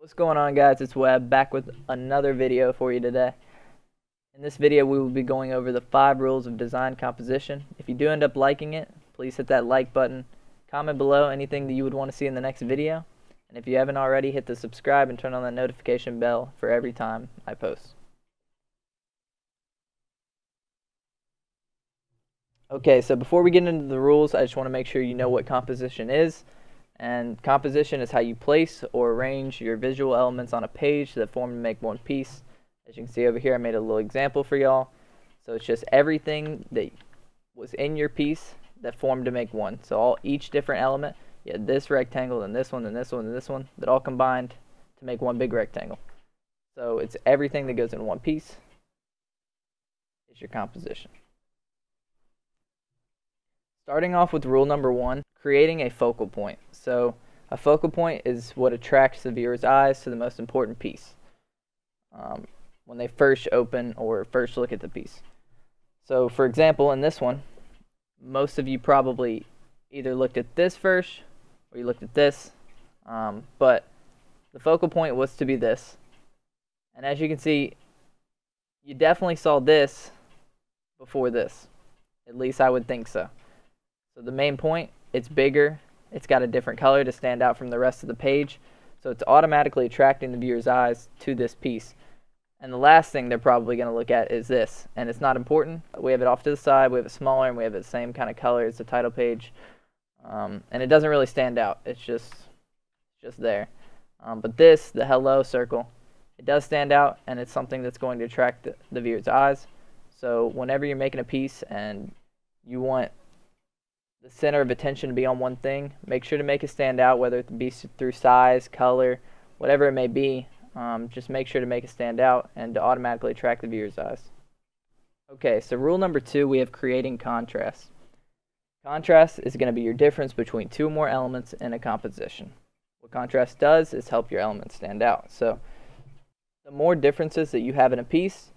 What's going on, guys? It's Webb back with another video for you today. In this video we will be going over the 5 rules of design composition. If you do end up liking it, please hit that like button, comment below anything that you would want to see in the next video, and if you haven't already, hit the subscribe and turn on that notification bell for every time I post. Okay, so before we get into the rules, I just want to make sure you know what composition is. And composition is how you place or arrange your visual elements on a page that form to make one piece. As you can see over here, I made a little example for y'all. So it's just everything that was in your piece that formed to make one. So each different element, you had this rectangle, and this one, and this one, and this one, that all combined to make one big rectangle. So it's everything that goes in one piece is your composition. Starting off with rule number 1, creating a focal point. So a focal point is what attracts the viewer's eyes to the most important piece when they first open or first look at the piece. So for example, in this one, most of you probably either looked at this first or you looked at this, but the focal point was to be this. And as you can see, you definitely saw this before this. At least I would think so. So the main point, it's bigger, it's got a different color to stand out from the rest of the page, so it's automatically attracting the viewer's eyes to this piece. And the last thing they're probably going to look at is this, and it's not important. We have it off to the side, we have it smaller, and we have it the same kind of color as the title page, and it doesn't really stand out, it's just there. But this, the hello circle, it does stand out, and it's something that's going to attract the viewer's eyes. So whenever you're making a piece and you want the center of attention to be on one thing, make sure to make it stand out, whether it be through size, color, whatever it may be. Just make sure to make it stand out and to automatically attract the viewer's eyes. Okay, so rule number 2, we have creating contrast. Contrast is going to be your difference between 2 or more elements in a composition. What contrast does is help your elements stand out. So the more differences that you have in a piece,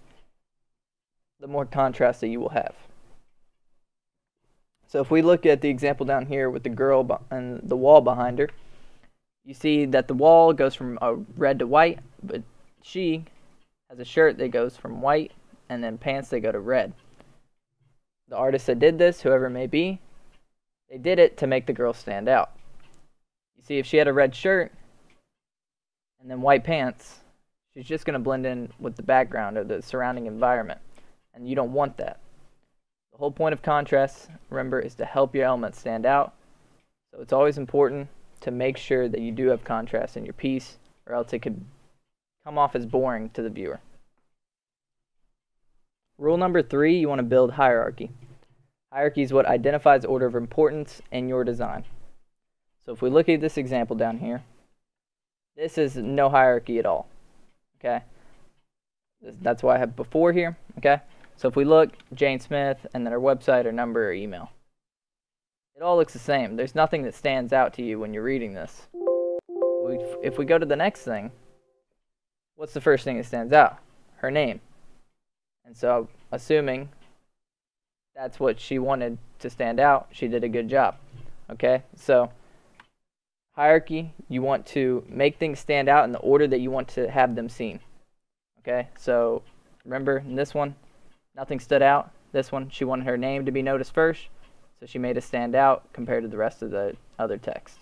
the more contrast that you will have. So if we look at the example down here with the girl and the wall behind her, you see that the wall goes from red to white, but she has a shirt that goes from white and then pants that go to red. The artist that did this, whoever it may be, they did it to make the girl stand out. You see, if she had a red shirt and then white pants, she's just going to blend in with the background or the surrounding environment, and you don't want that. The whole point of contrast, remember, is to help your elements stand out. So it's always important to make sure that you do have contrast in your piece, or else it could come off as boring to the viewer. Rule number 3, you want to build hierarchy. Hierarchy is what identifies order of importance in your design. So if we look at this example down here, this is no hierarchy at all. Okay, that's why I have before here. Okay. So if we look, Jane Smith, and then her website, her number, her email. It all looks the same. There's nothing that stands out to you when you're reading this. If we go to the next thing, what's the first thing that stands out? Her name. And so, assuming that's what she wanted to stand out, she did a good job. Okay? So, hierarchy, you want to make things stand out in the order that you want to have them seen. Okay? So, remember, in this one, nothing stood out. This one, she wanted her name to be noticed first, so she made it stand out compared to the rest of the other text.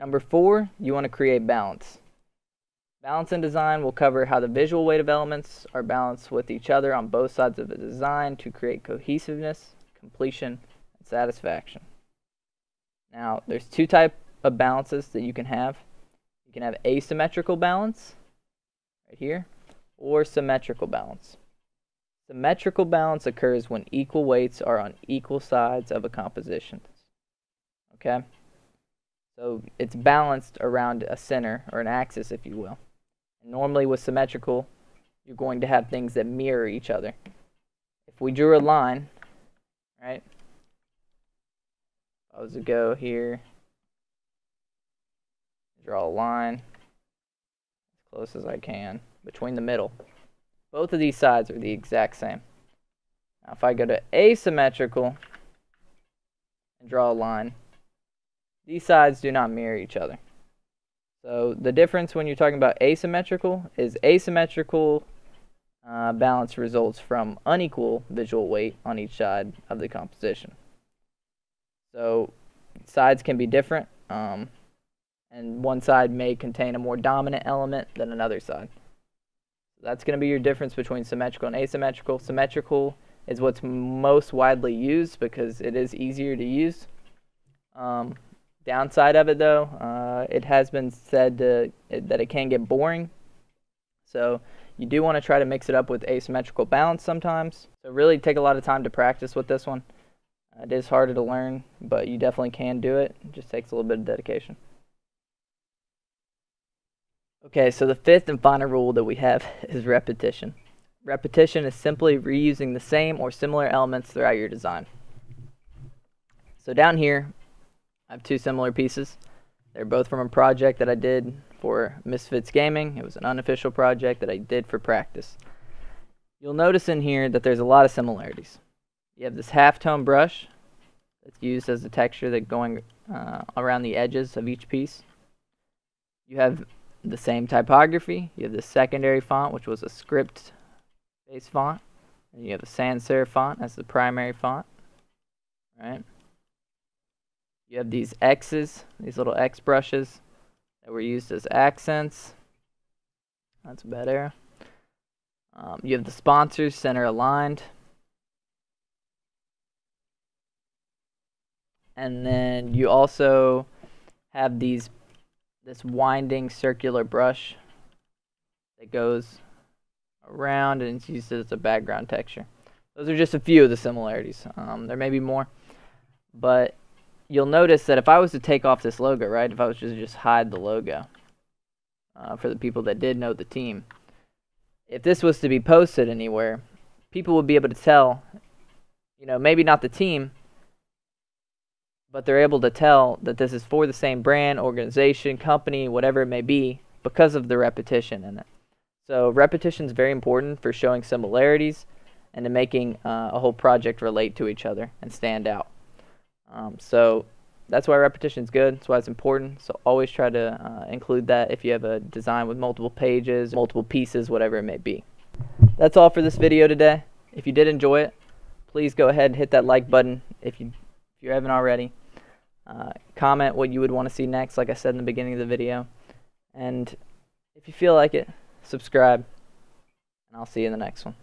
Number 4, you want to create balance. Balance in design will cover how the visual weight of elements are balanced with each other on both sides of the design to create cohesiveness, completion, and satisfaction. Now, there's 2 types of balances that you can have. You can have asymmetrical balance, right here, or symmetrical balance. Symmetrical balance occurs when equal weights are on equal sides of a composition. Okay? So it's balanced around a center, or an axis, if you will. And normally with symmetrical, you're going to have things that mirror each other. If we drew a line, right? If I was to go here, draw a line as close as I can between the middle. Both of these sides are the exact same. Now, if I go to asymmetrical and draw a line, these sides do not mirror each other. So the difference when you're talking about asymmetrical is asymmetrical balance results from unequal visual weight on each side of the composition. So sides can be different, and one side may contain a more dominant element than another side. That's going to be your difference between symmetrical and asymmetrical. Symmetrical is what's most widely used because it is easier to use. Downside of it, though, it has been said that it can get boring. So you do want to try to mix it up with asymmetrical balance sometimes. So really take a lot of time to practice with this one. It is harder to learn, but you definitely can do it. It just takes a little bit of dedication. Okay, so the fifth and final rule that we have is repetition. Repetition is simply reusing the same or similar elements throughout your design. So down here, I have two similar pieces. They're both from a project that I did for Misfits Gaming. It was an unofficial project that I did for practice. You'll notice in here that there's a lot of similarities. You have this halftone brush that's used as a texture that's going around the edges of each piece. You have the same typography, you have the secondary font, which was a script-based font, and you have a sans serif font as the primary font. All right. You have these X's, these little X brushes that were used as accents. That's a bad error. You have the sponsors center aligned, and then you also have these. This winding circular brush that goes around and it's used as a background texture. Those are just a few of the similarities. There may be more, but you'll notice that if I was to take off this logo, right, if I was to just hide the logo for the people that did know the team, if this was to be posted anywhere, people would be able to tell, you know, maybe not the team, but they're able to tell that this is for the same brand, organization, company, whatever it may be, because of the repetition in it. So repetition is very important for showing similarities and to making a whole project relate to each other and stand out. So that's why repetition is good. That's why it's important. So always try to include that if you have a design with multiple pages, multiple pieces, whatever it may be. That's all for this video today. If you did enjoy it, please go ahead and hit that like button if you haven't already. Comment what you would want to see next, like I said in the beginning of the video. And if you feel like it, subscribe. And I'll see you in the next one.